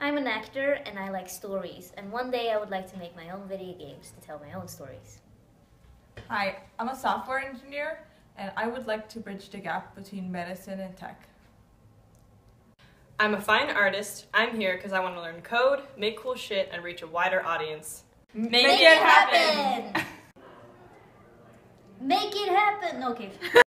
I'm an actor and I like stories, and one day I would like to make my own video games to tell my own stories. Hi, I'm a software engineer and I would like to bridge the gap between medicine and tech. I'm a fine artist. I'm here because I want to learn code, make cool shit, and reach a wider audience. Make it happen! Make it happen! Okay.